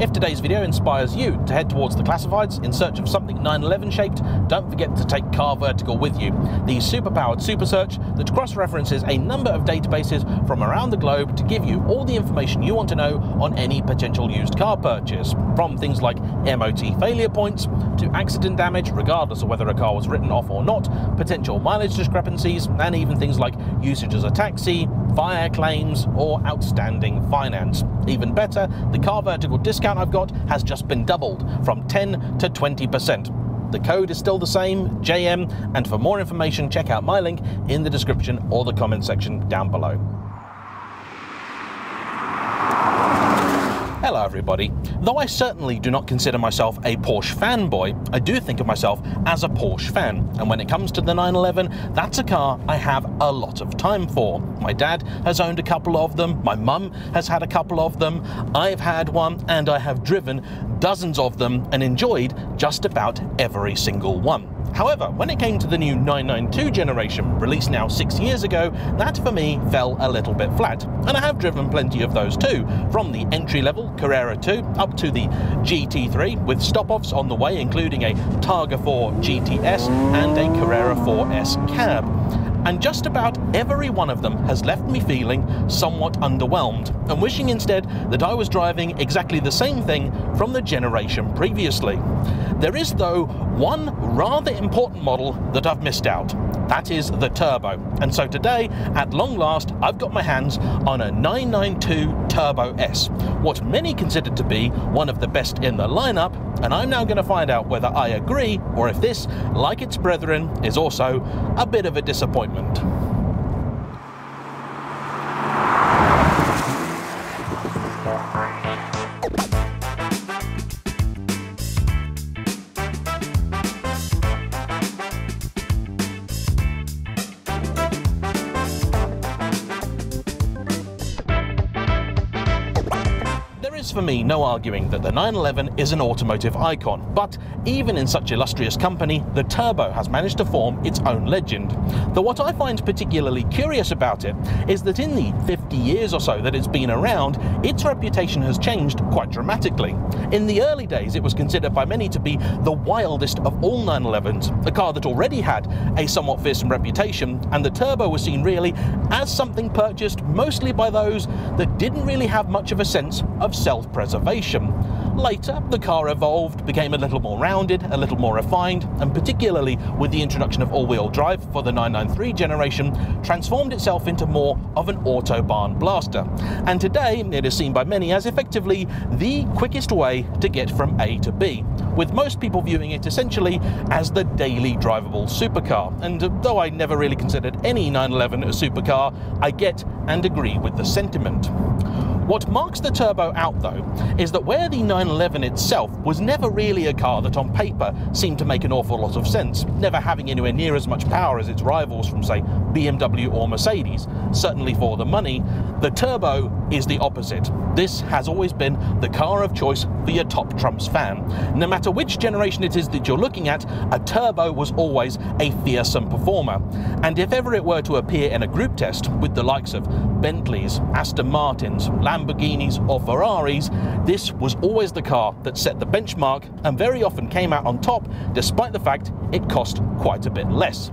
If today's video inspires you to head towards the classifieds in search of something 911 shaped, don't forget to take CarVertical with you, the superpowered super search that cross-references a number of databases from around the globe to give you all the information you want to know on any potential used car purchase, from things like MOT failure points to accident damage, regardless of whether a car was written off or not, potential mileage discrepancies, and even things like usage as a taxi, fire claims, or outstanding finance. Even better, the CarVertical discount I've got has just been doubled from 10 to 20%. The code is still the same, JayEmm, and for more information, check out my link in the description or the comment section down below. Hello everybody. Though I certainly do not consider myself a Porsche fanboy, I do think of myself as a Porsche fan, and when it comes to the 911, that's a car I have a lot of time for. My dad has owned a couple of them, my mum has had a couple of them, I've had one, and I have driven dozens of them and enjoyed just about every single one. However, when it came to the new 992 generation, released now 6 years ago, that for me fell a little bit flat. And I have driven plenty of those too, from the entry-level Carrera 2 up to the GT3, with stop-offs on the way, including a Targa 4 GTS and a Carrera 4S cab. And just about every one of them has left me feeling somewhat underwhelmed and wishing instead that I was driving exactly the same thing from the generation previously. There is, though, one rather important model that I've missed out. That is the turbo. And so today, at long last, I've got my hands on a 992 Turbo S, what many consider to be one of the best in the lineup, and I'm now going to find out whether I agree or if this, like its brethren, is also a bit of a disappointment. For me, no arguing that the 911 is an automotive icon, but even in such illustrious company, the turbo has managed to form its own legend. Though what I find particularly curious about it is that in the 50 years or so that it's been around, its reputation has changed quite dramatically. In the early days, it was considered by many to be the wildest of all 911s, a car that already had a somewhat fearsome reputation, and the turbo was seen really as something purchased mostly by those that didn't really have much of a sense of self-preservation. Later, the car evolved, became a little more rounded, a little more refined, and particularly with the introduction of all-wheel drive for the 993 generation, transformed itself into more of an Autobahn blaster. And today, it is seen by many as effectively the quickest way to get from A to B, with most people viewing it essentially as the daily drivable supercar. And though I never really considered any 911 a supercar, I get and agree with the sentiment. What marks the turbo out, though, is that where the 911 itself was never really a car that on paper seemed to make an awful lot of sense, never having anywhere near as much power as its rivals from, say, BMW or Mercedes, certainly for the money, the turbo is the opposite. This has always been the car of choice for your top Trumps fan. No matter which generation it is that you're looking at, a turbo was always a fearsome performer. And if ever it were to appear in a group test with the likes of Bentleys, Aston Martins, Lamborghinis or Ferraris, this was always the car that set the benchmark and very often came out on top, despite the fact it cost quite a bit less.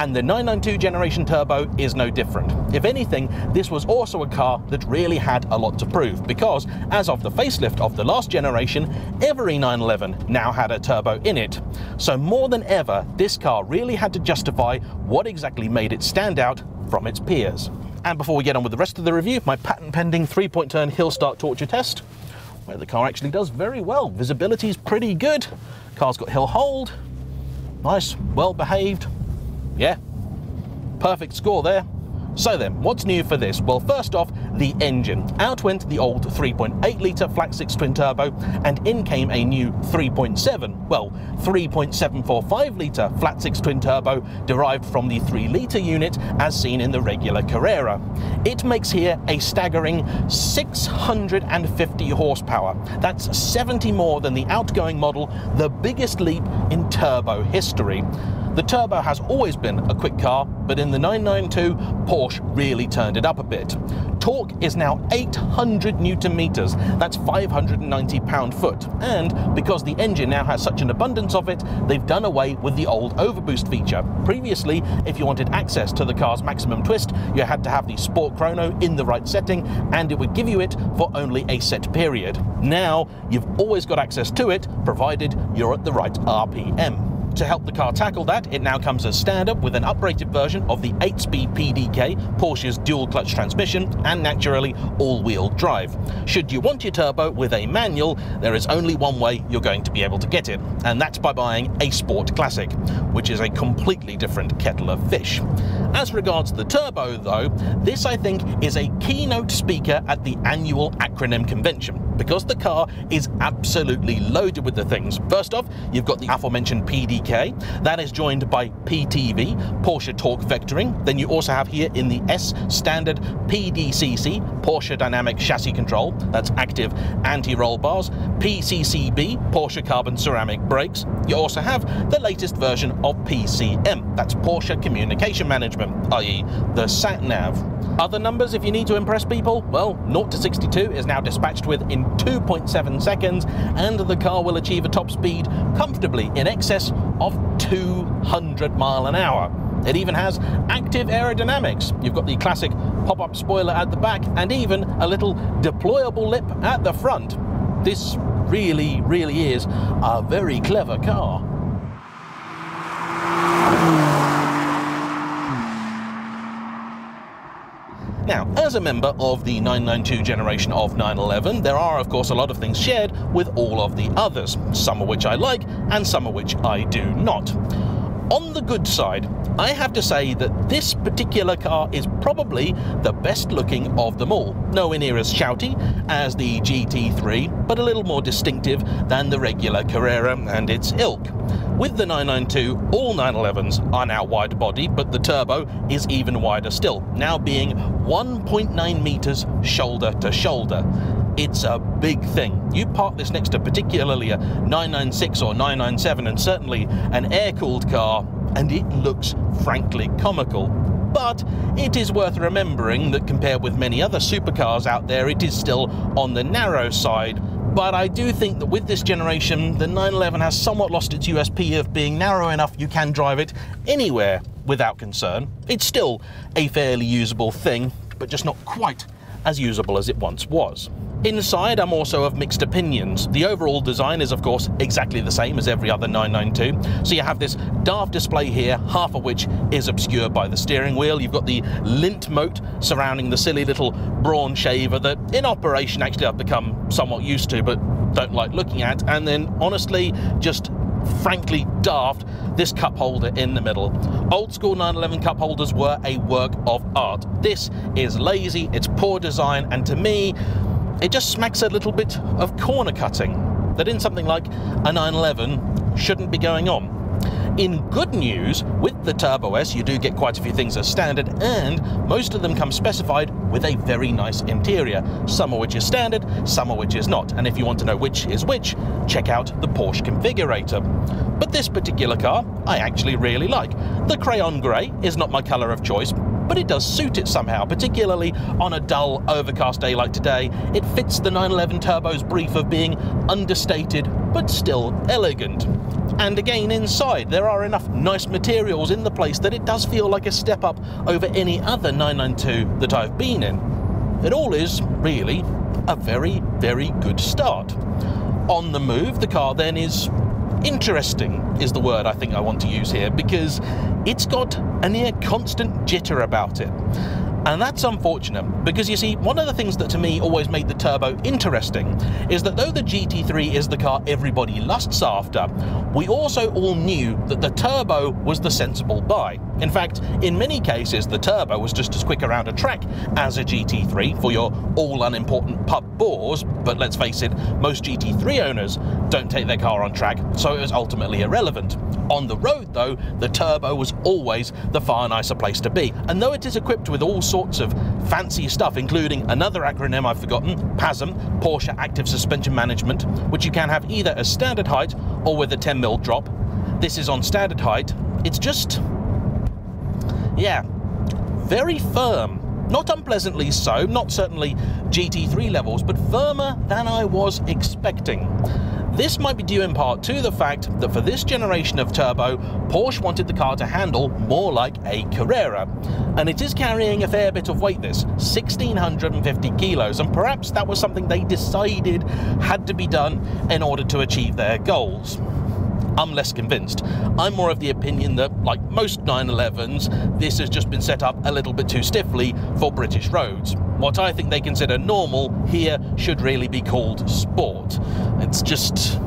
And the 992 generation turbo is no different. If anything, this was also a car that really had a lot to prove because, as of the facelift of the last generation, every 911 now had a turbo in it. So more than ever, this car really had to justify what exactly made it stand out from its peers. And before we get on with the rest of the review, my patent-pending three-point turn hill start torture test, where the car actually does very well. Visibility's pretty good. Car's got hill hold. Nice, well-behaved. Yeah, perfect score there. So then, what's new for this? Well, first off, the engine. Out went the old 3.8-litre flat-six twin-turbo, and in came a new 3.7, well, 3.745-litre flat-six twin-turbo derived from the 3-litre unit as seen in the regular Carrera. It makes here a staggering 650 horsepower. That's 70 more than the outgoing model, the biggest leap in turbo history. The turbo has always been a quick car, but in the 992, Porsche really turned it up a bit. Torque is now 800 newton meters, that's 590 pound-foot, and because the engine now has such an abundance of it, they've done away with the old overboost feature. Previously, if you wanted access to the car's maximum twist, you had to have the sport chrono in the right setting, and it would give you it for only a set period. Now, you've always got access to it, provided you're at the right RPM. To help the car tackle that, it now comes as standard with an upgraded version of the 8-speed PDK, Porsche's dual-clutch transmission, and naturally all-wheel drive. Should you want your turbo with a manual, there is only one way you're going to be able to get it, and that's by buying a Sport Classic, which is a completely different kettle of fish. As regards the turbo, though, this I think is a keynote speaker at the annual acronym convention, because the car is absolutely loaded with the things. First off, you've got the aforementioned PDK, that is joined by PTV, Porsche Torque Vectoring. Then you also have here in the S standard PDCC, Porsche Dynamic Chassis Control, that's active anti-roll bars, PCCB, Porsche Carbon Ceramic Brakes. You also have the latest version of PCM, that's Porsche Communication Management, i.e. the sat-nav. Other numbers if you need to impress people? Well, 0 to 62 is now dispatched with in 2.7 seconds, and the car will achieve a top speed comfortably in excess of 200 miles an hour. It even has active aerodynamics. You've got the classic pop-up spoiler at the back and even a little deployable lip at the front. This really, really is a very clever car. Now, as a member of the 992 generation of 911, there are of course a lot of things shared with all of the others, some of which I like and some of which I do not. On the good side, I have to say that this particular car is probably the best looking of them all. Nowhere near as shouty as the GT3, but a little more distinctive than the regular Carrera and its ilk. With the 992, all 911s are now wide body, but the turbo is even wider still, now being 1.9 meters shoulder to shoulder. It's a big thing. You park this next to particularly a 996 or 997 and certainly an air-cooled car, and it looks frankly comical. But it is worth remembering that compared with many other supercars out there, it is still on the narrow side. But I do think that with this generation, the 911 has somewhat lost its USP of being narrow enough you can drive it anywhere without concern. It's still a fairly usable thing, but just not quite as usable as it once was. Inside, I'm also of mixed opinions. The overall design is, of course, exactly the same as every other 992. So you have this daft display here, half of which is obscured by the steering wheel. You've got the lint moat surrounding the silly little brawn shaver that, in operation, actually I've become somewhat used to, but don't like looking at. And then, honestly, just frankly daft, this cup holder in the middle. Old school 911 cup holders were a work of art. This is lazy, it's poor design, and to me, it just smacks a little bit of corner cutting that in something like a 911 shouldn't be going on. In good news, with the Turbo S, you do get quite a few things as standard, and most of them come specified with a very nice interior, some of which is standard, some of which is not. And if you want to know which is which, check out the Porsche configurator. But this particular car, I actually really like. The crayon grey is not my colour of choice, but it does suit it somehow, particularly on a dull, overcast day like today. It fits the 911 Turbo's brief of being understated, but still elegant. And again, inside, there are enough nice materials in the place that it does feel like a step up over any other 992 that I've been in. It all is, really, a very, very good start. On the move, the car then is interesting, is the word I think I want to use here, because it's got a near constant jitter about it. And that's unfortunate, because you see, one of the things that to me always made the turbo interesting is that though the GT3 is the car everybody lusts after, we also all knew that the turbo was the sensible buy. In fact, in many cases, the turbo was just as quick around a track as a GT3 for your all unimportant pub bores, but let's face it, most GT3 owners don't take their car on track, so it was ultimately irrelevant. On the road, though, the turbo was always the far nicer place to be, and though it is equipped with all sorts of fancy stuff, including another acronym I've forgotten, PASM, Porsche Active Suspension Management, which you can have either as standard height or with a 10mm drop, this is on standard height, it's just, yeah, very firm. Not unpleasantly so, not certainly GT3 levels, but firmer than I was expecting. This might be due in part to the fact that for this generation of turbo, Porsche wanted the car to handle more like a Carrera. And it is carrying a fair bit of weight, this, 1,650 kilos, and perhaps that was something they decided had to be done in order to achieve their goals. I'm less convinced. I'm more of the opinion that, like most 911s, this has just been set up a little bit too stiffly for British roads. What I think they consider normal here should really be called sport. It's just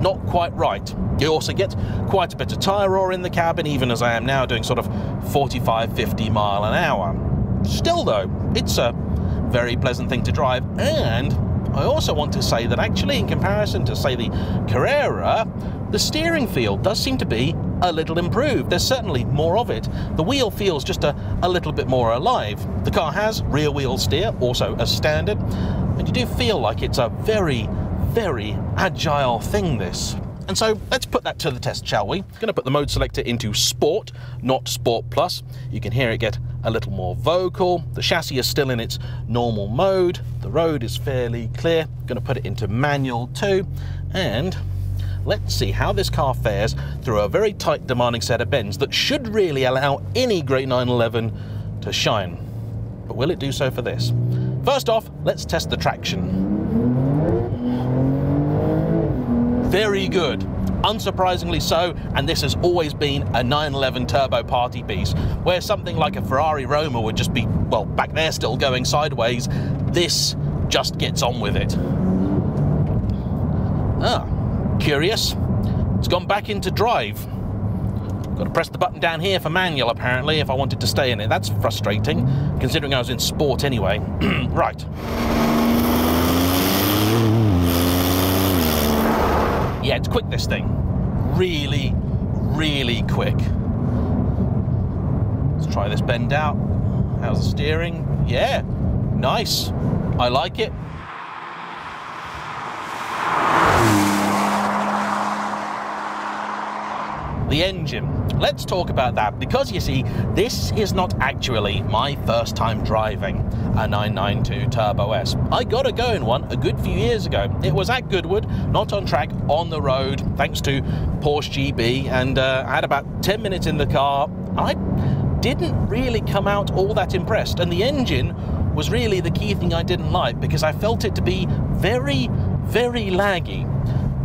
not quite right. You also get quite a bit of tyre roar in the cabin, even as I am now doing sort of 45-50 mile an hour. Still though, it's a very pleasant thing to drive, and I also want to say that actually in comparison to, say, the Carrera, the steering feel does seem to be a little improved. There's certainly more of it. The wheel feels just a little bit more alive. The car has rear wheel steer, also as standard, and you do feel like it's a very, very agile thing, this. And so let's put that to the test, shall we? I'm going to put the mode selector into Sport, not Sport Plus. You can hear it get a little more vocal. The chassis is still in its normal mode. The road is fairly clear. I'm going to put it into manual too. And let's see how this car fares through a very tight, demanding set of bends that should really allow any great 911 to shine. But will it do so for this? First off, let's test the traction. Very good, unsurprisingly so, and this has always been a 911 turbo party piece. Where something like a Ferrari Roma would just be, well, back there still going sideways, this just gets on with it. Ah, curious. It's gone back into drive. Got to press the button down here for manual, apparently, if I wanted to stay in it. That's frustrating, considering I was in sport anyway. Right. Yeah, it's quick, this thing. Really, really quick. Let's try this bend out. How's the steering? Yeah, nice. I like it. The engine. Let's talk about that, because you see, this is not actually my first time driving a 992 Turbo S. I got a go in one a good few years ago. It was at Goodwood, not on track, on the road, thanks to Porsche GB, and I had about 10 minutes in the car. I didn't really come out all that impressed, and the engine was really the key thing I didn't like, because I felt it to be very, very laggy.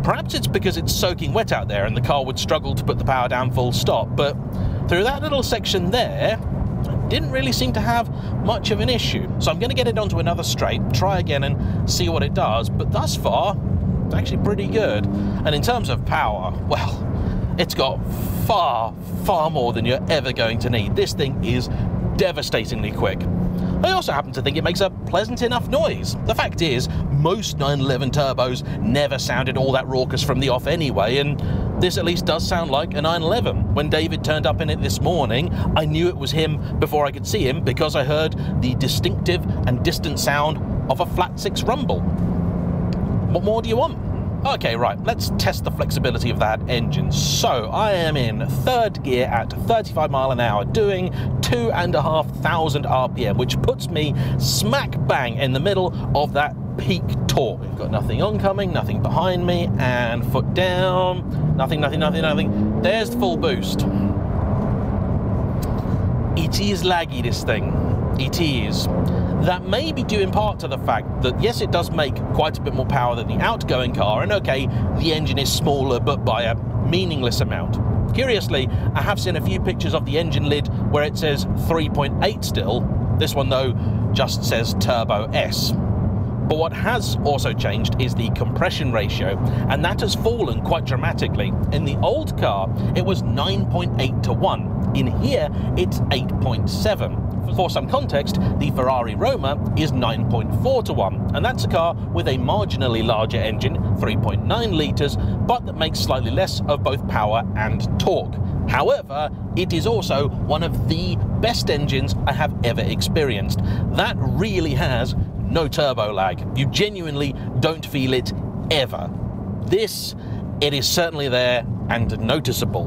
Perhaps it's because it's soaking wet out there and the car would struggle to put the power down full stop, but through that little section there, I didn't really seem to have much of an issue. So I'm going to get it onto another straight, try again and see what it does, but thus far, it's actually pretty good. And in terms of power, well, it's got far, far more than you're ever going to need. This thing is devastatingly quick. I also happen to think it makes a pleasant enough noise. The fact is, most 911 turbos never sounded all that raucous from the off anyway, and this at least does sound like a 911. When David turned up in it this morning, I knew it was him before I could see him, because I heard the distinctive and distant sound of a flat six rumble. What more do you want? Okay, right, let's test the flexibility of that engine. So I am in third gear at 35 mile an hour doing 2,500 RPM, which puts me smack bang in the middle of that peak torque. We've got nothing oncoming, nothing behind me, and foot down, nothing, nothing, nothing, nothing. There's the full boost. It is laggy, this thing. It is. That may be due in part to the fact that, yes, it does make quite a bit more power than the outgoing car, and okay, the engine is smaller, but by a meaningless amount. Curiously, I have seen a few pictures of the engine lid where it says 3.8 still. This one, though, just says Turbo S. But what has also changed is the compression ratio, and that has fallen quite dramatically. In the old car, it was 9.8 to 1. In here, it's 8.7. For some context, the Ferrari Roma is 9.4 to 1, and that's a car with a marginally larger engine, 3.9 litres, but that makes slightly less of both power and torque. However, it is also one of the best engines I have ever experienced. That really has no turbo lag. You genuinely don't feel it ever. This it is certainly there and noticeable.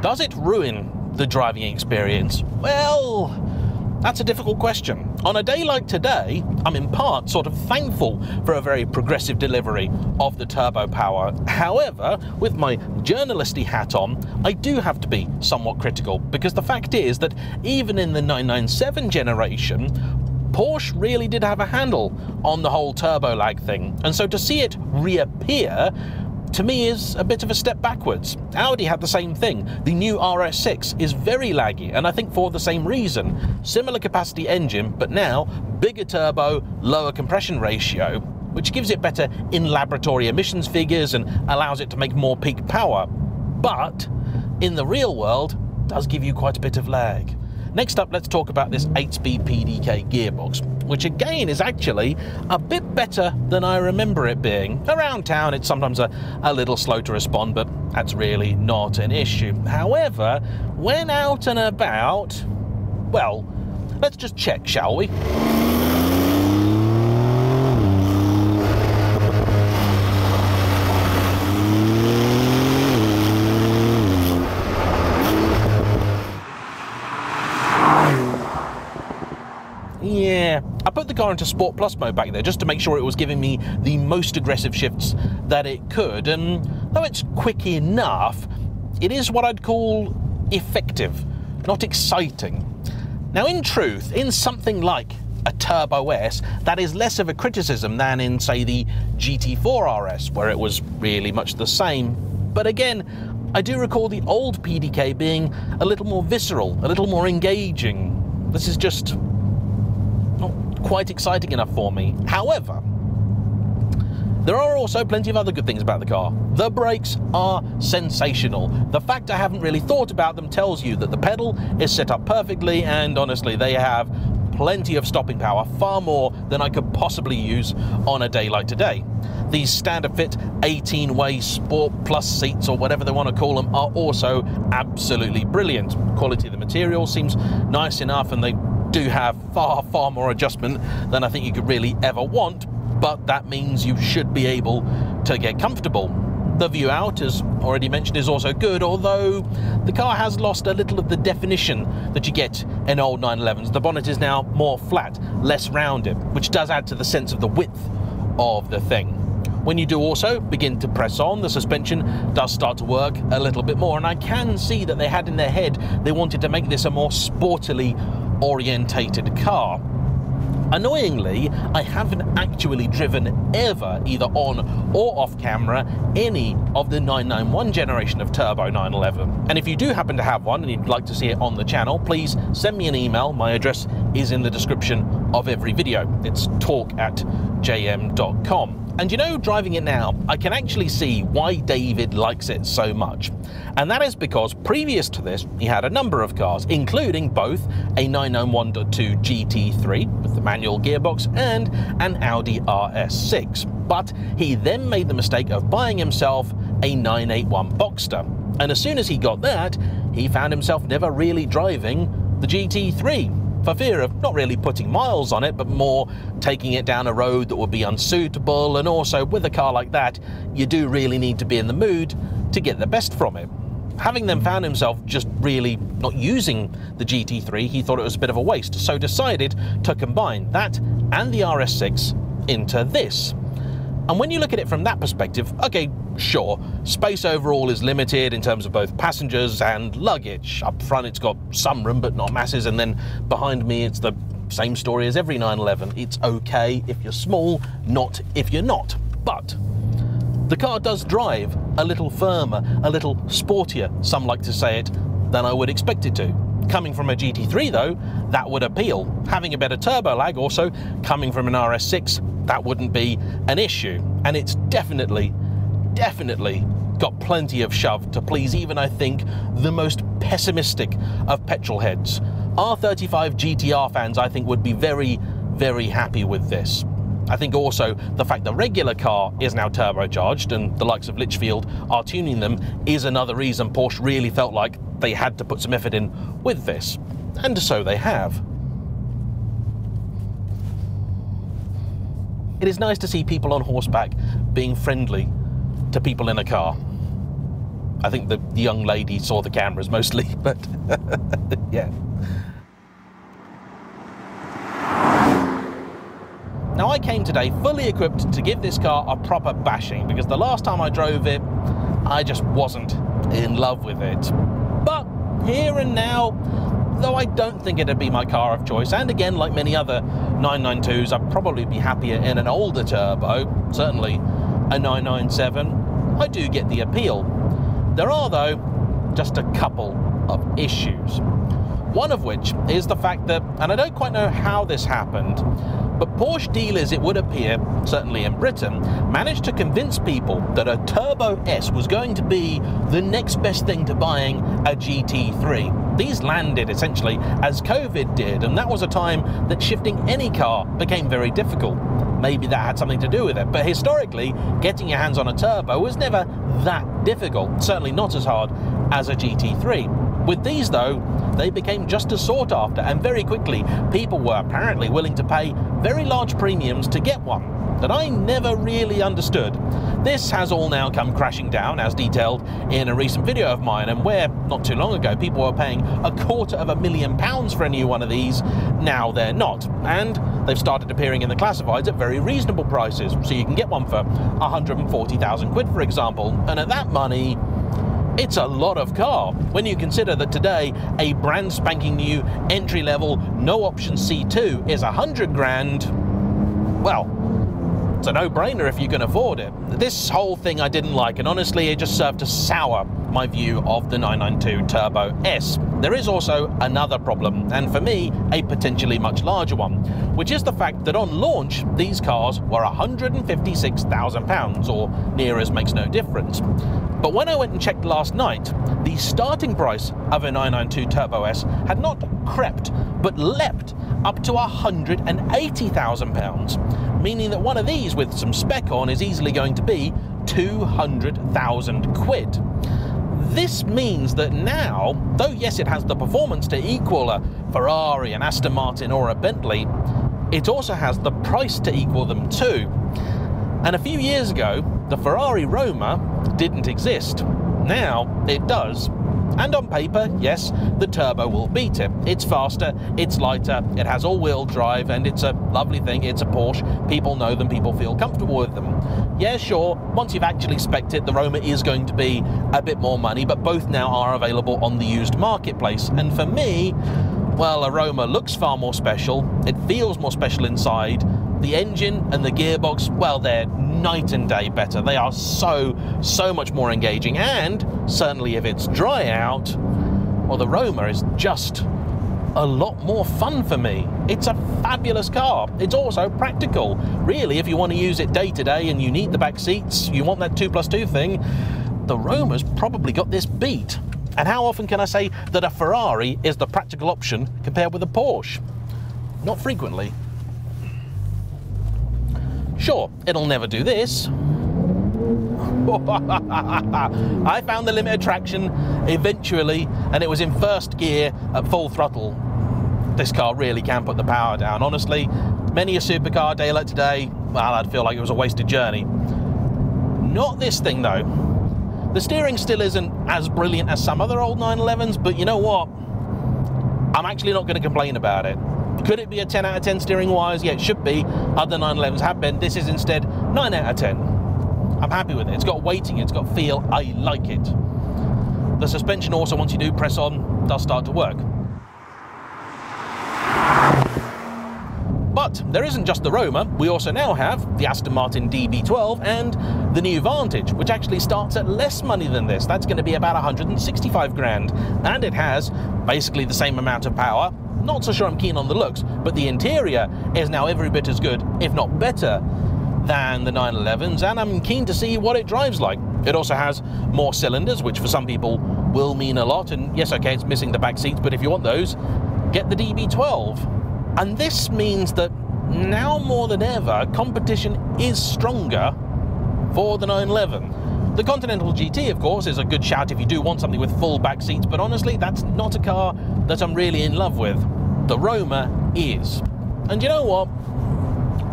Does it ruin the driving experience? Well, that's a difficult question. On a day like today, I'm in part sort of thankful for a very progressive delivery of the turbo power. However, with my journalisty hat on, I do have to be somewhat critical, because the fact is that even in the 997 generation, Porsche really did have a handle on the whole turbo lag thing. And so to see it reappear, to me, is a bit of a step backwards. Audi had the same thing. The new RS6 is very laggy, and I think for the same reason. Similar capacity engine, but now bigger turbo, lower compression ratio, which gives it better in-laboratory emissions figures and allows it to make more peak power. But in the real world, it does give you quite a bit of lag. Next up, let's talk about this 8-speed PDK gearbox, which again is actually a bit better than I remember it being. Around town, it's sometimes a little slow to respond, but that's really not an issue. However, when out and about, well, let's just check, shall we? Yeah, I put the car into Sport Plus mode back there just to make sure it was giving me the most aggressive shifts that it could, and though it's quick enough, it is what I'd call effective, not exciting. Now in truth, in something like a Turbo S, that is less of a criticism than in, say, the GT4 RS, where it was really much the same. But again, I do recall the old PDK being a little more visceral, a little more engaging. This is just not quite exciting enough for me. However, there are also plenty of other good things about the car. The brakes are sensational. The fact I haven't really thought about them tells you that the pedal is set up perfectly, and honestly, they have plenty of stopping power, far more than I could possibly use on a day like today. These standard fit 18-way Sport Plus seats, or whatever they want to call them, are also absolutely brilliant. Quality of the material seems nice enough, and they do have far more adjustment than I think you could really ever want, but that means you should be able to get comfortable. The view out, as already mentioned, is also good, although the car has lost a little of the definition that you get in old 911s. The bonnet is now more flat, less rounded, which does add to the sense of the width of the thing. When you do also begin to press on, the suspension does start to work a little bit more, and I can see that they had in their head they wanted to make this a more sportily orientated car. Annoyingly, I haven't actually driven ever, either on or off camera, any of the 991 generation of Turbo 911. And if you do happen to have one and you'd like to see it on the channel, please send me an email. My address is in the description of every video. It's talk@jayemm.com. And you know, driving it now, I can actually see why David likes it so much. And that is because previous to this, he had a number of cars, including both a 991.2 GT3 with the manual gearbox and an Audi RS6. But he then made the mistake of buying himself a 981 Boxster. And as soon as he got that, he found himself never really driving the GT3, for fear of not really putting miles on it, but more taking it down a road that would be unsuitable. And also, with a car like that, you do really need to be in the mood to get the best from it. Having then found himself just really not using the GT3, he thought it was a bit of a waste, so decided to combine that and the RS6 into this. And when you look at it from that perspective, okay, sure, space overall is limited in terms of both passengers and luggage. Up front, it's got some room, but not masses. And then behind me, it's the same story as every 911. It's okay if you're small, not if you're not. But the car does drive a little firmer, a little sportier, some like to say it, than I would expect it to. Coming from a GT3, though, that would appeal. Having a better turbo lag also, coming from an RS6, that wouldn't be an issue. And it's definitely got plenty of shove to please even, I think, the most pessimistic of petrol heads. R35 GTR fans, I think, would be very happy with this. I think also the fact the regular car is now turbocharged and the likes of Litchfield are tuning them is another reason Porsche really felt like they had to put some effort in with this. And so they have. It is nice to see people on horseback being friendly to people in a car. I think the young lady saw the cameras mostly, but yeah. Now I came today fully equipped to give this car a proper bashing, because the last time I drove it, I just wasn't in love with it. But here and now, though I don't think it'd be my car of choice, and again, like many other 992s, I'd probably be happier in an older turbo, certainly a 997, I do get the appeal. There are, though, just a couple of issues. One of which is the fact that, and I don't quite know how this happened, but Porsche dealers, it would appear, certainly in Britain, managed to convince people that a Turbo S was going to be the next best thing to buying a GT3. These landed, essentially, as COVID did, and that was a time that shifting any car became very difficult. Maybe that had something to do with it, but historically, getting your hands on a turbo was never that difficult, certainly not as hard as a GT3. With these, though, they became just as sought after, and very quickly people were apparently willing to pay very large premiums to get one that I never really understood. This has all now come crashing down, as detailed in a recent video of mine, and where not too long ago people were paying £250,000 for a new one of these, now they're not, and they've started appearing in the classifieds at very reasonable prices. So you can get one for 140,000 quid, for example, and at that money, it's a lot of car. When you consider that today a brand spanking new entry-level no option C2 is 100 grand, well, it's a no-brainer if you can afford it. This whole thing I didn't like, and honestly it just served to sour my view of the 992 Turbo S. There is also another problem, and for me a potentially much larger one, which is the fact that on launch these cars were £156,000, or near as makes no difference. But when I went and checked last night, the starting price of a 992 Turbo S had not crept, but leapt up to £180,000, meaning that one of these with some spec on is easily going to be 200,000 quid. This means that now, though yes it has the performance to equal a Ferrari, an Aston Martin or a Bentley, it also has the price to equal them too. And a few years ago, the Ferrari Roma didn't exist. Now it does. And on paper, yes, the turbo will beat it. It's faster, it's lighter, it has all-wheel drive, and it's a lovely thing. It's a Porsche. People know them, people feel comfortable with them. Yeah, sure, once you've actually spec'd it, the Roma is going to be a bit more money, but both now are available on the used marketplace. And for me, well, a Roma looks far more special. It feels more special inside. The engine and the gearbox, well, they're night and day better. They are so much more engaging, and certainly if it's dry out, well, the Roma is just a lot more fun for me. It's a fabulous car. It's also practical. Really, if you want to use it day to day and you need the back seats, you want that 2+2 thing, the Roma's probably got this beat. And how often can I say that a Ferrari is the practical option compared with a Porsche? Not frequently. Sure, it'll never do this. I found the limit of traction eventually, and it was in first gear at full throttle. This car really can put the power down. Honestly, many a supercar day like today, well, I'd feel like it was a wasted journey. Not this thing, though. The steering still isn't as brilliant as some other old 911s, but you know what? I'm actually not going to complain about it. Could it be a 10 out of 10 steering-wise? Yeah, it should be. Other 911s have been. This is instead 9 out of 10. I'm happy with it. It's got weighting, it's got feel. I like it. The suspension also, once you do press on, does start to work. But there isn't just the Roma. We also now have the Aston Martin DB12 and the new Vantage, which actually starts at less money than this. That's going to be about 165 grand. And it has basically the same amount of power. Not so sure I'm keen on the looks, but the interior is now every bit as good, if not better, than the 911s, and I'm keen to see what it drives like. It also has more cylinders, which for some people will mean a lot, and yes, okay, it's missing the back seats, but if you want those, get the DB12. And this means that now more than ever, competition is stronger for the 911. The Continental GT, of course, is a good shout if you do want something with full back seats, but honestly, that's not a car that I'm really in love with. The Roma is. And you know what?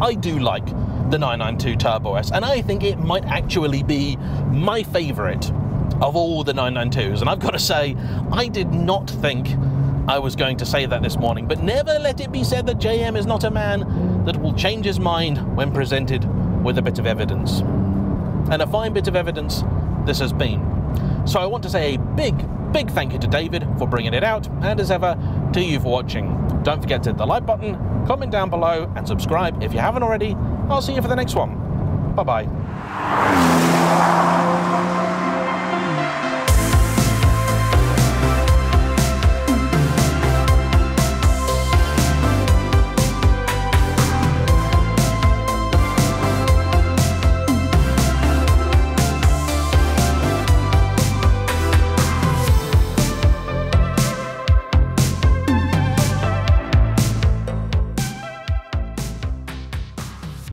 I do like the 992 Turbo S, and I think it might actually be my favourite of all the 992s. And I've got to say, I did not think I was going to say that this morning, but never let it be said that JayEmm is not a man that will change his mind when presented with a bit of evidence. And a fine bit of evidence this has been. So I want to say a big thank you to David for bringing it out, and as ever, to you for watching. Don't forget to hit the like button, comment down below, and subscribe if you haven't already. I'll see you for the next one. Bye-bye.